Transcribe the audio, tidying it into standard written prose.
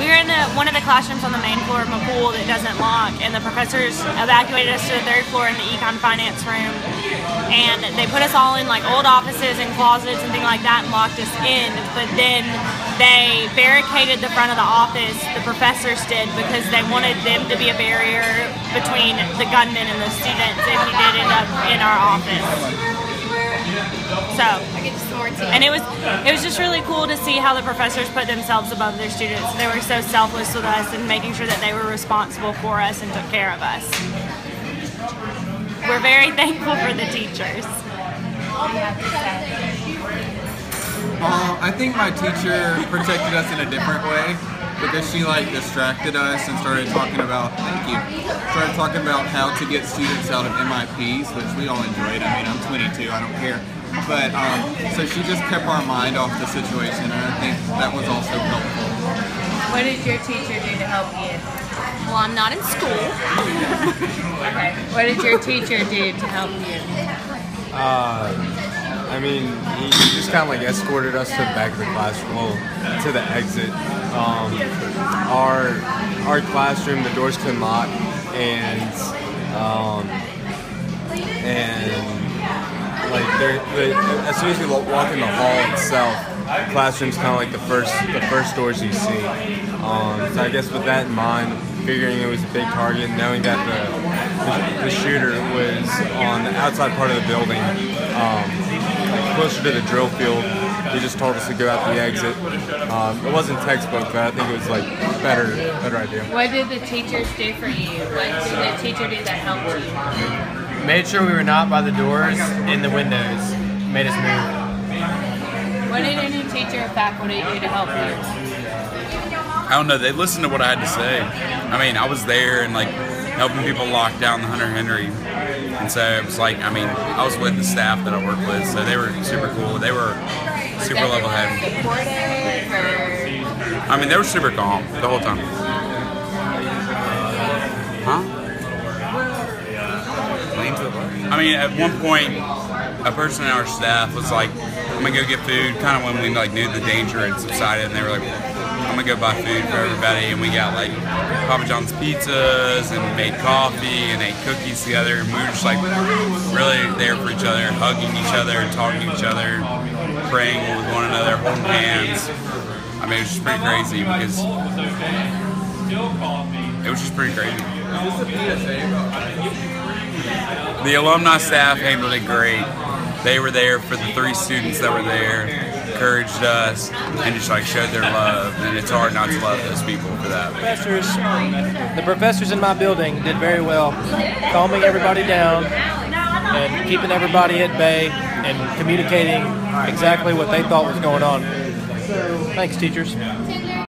We were in one of the classrooms on the main floor of McCool that doesn't lock, and the professors evacuated us to the third floor in the econ finance room, and they put us all in like old offices and closets and things like that and locked us in. But then they barricaded the front of the office, the professors did, because they wanted them to be a barrier between the gunmen and the students if we did end up in our office. So, and it was just really cool to see how the professors put themselves above their students. They were so selfless with us and making sure that they were responsible for us and took care of us. We're very thankful for the teachers. I think my teacher protected us in a different way, because she like distracted us and started talking about how to get students out of MIPs, which we all enjoyed. I mean, I'm 22, I don't care. But so she just kept our mind off the situation, and I think that was also helpful. What did your teacher do to help you? Well, I'm not in school. Okay. What did your teacher do to help you? I mean, he just kind of like escorted us to the back of the classroom, well, to the exit. Our classroom, the doors couldn't lock, and like as soon as you walk in the hall itself, the classroom's kind of like the first doors you see. So I guess with that in mind, figuring it was a big target, knowing that the shooter was on the outside part of the building, closer to the drill field, they just told us to go out the exit. It wasn't textbook, but I think it was like better idea. What did the teachers do for you? What did the teacher do that helped you? Made sure we were not by the doors and the windows. Made us move. What did any teacher or faculty do to help you? I don't know. They listened to what I had to say. I mean, I was there and like helping people lock down the Hunter and Henry. And so it was like, I mean, I was with the staff that I work with, so they were super cool. They were super level-headed. I mean, they were super calm the whole time. Huh? I mean, at one point, a person in our staff was like, I'm gonna go get food, kind of when we like knew the danger had subsided, and they were like, I'm gonna go buy food for everybody, and we got like Papa John's pizzas and made coffee and ate cookies together, and we were just like really there for each other, hugging each other, talking to each other, praying with one another, holding hands. I mean, it was just pretty crazy because it was just pretty crazy. The alumni staff handled it great. They were there for the 3 students that were there, encouraged us, and just like showed their love, and it's hard not to love those people for that. The professors in my building did very well, calming everybody down and keeping everybody at bay and communicating exactly what they thought was going on. Thanks, teachers.